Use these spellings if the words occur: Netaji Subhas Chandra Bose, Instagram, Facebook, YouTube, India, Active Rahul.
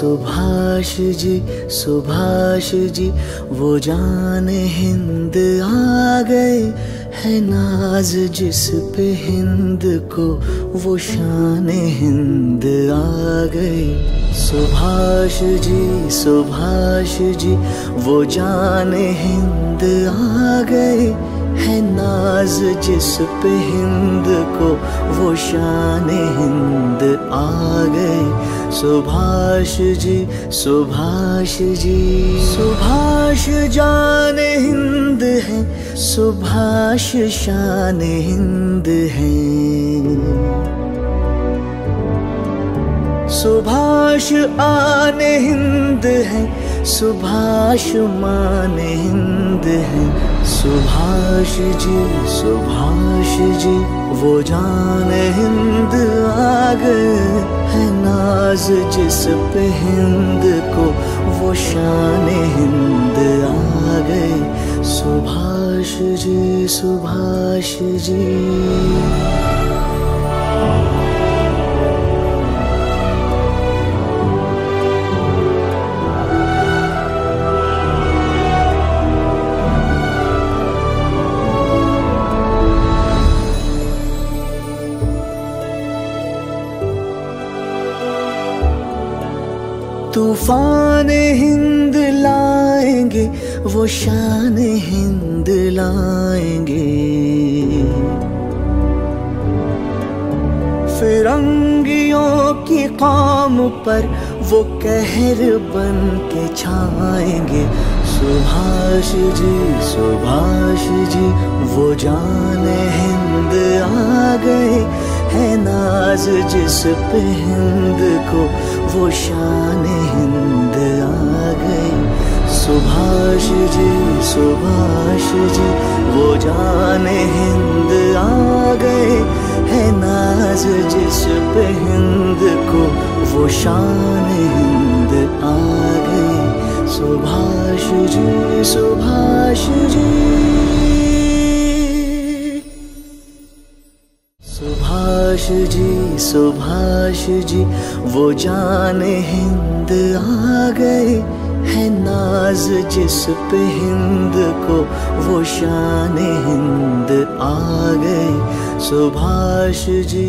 सुभाष जी सुभाष जी वो जान हिंद आ गए, है नाज जिस पे हिंद को वो शान हिंद आ गए। सुभाष जी वो जान हिंद आ गए, है नाज जिस पे हिंद को वो शान हिंद आ गए। सुभाष जी सुभाष जान हिंद है, सुभाष शान हिंद है, सुभाष आन हिंद है, सुभाष मान हिंद है। सुभाष जी वो जान हिंद आ गए, है नाज जिस पे हिंद को वो शान हिंद आ गए। सुभाष जी तूफान हिंद लाएंगे, वो शान हिंद लाएंगे, फिरंगियों की कौम पर वो कहर बन के छाएंगे। सुभाष जी वो जान हिंद आ गए, है नाज जिस पे हिंद को वो शान हिंद आ गए। सुभाष जी वो जान हिंद आ गए, है नाज जिस पे हिंद को वो शान हिंद आ गए। सुभाष जी सुभाष जी वो जान हिंद आ गए, है नाज जिस पे हिंद को वो शान हिंद आ गए। सुभाष जी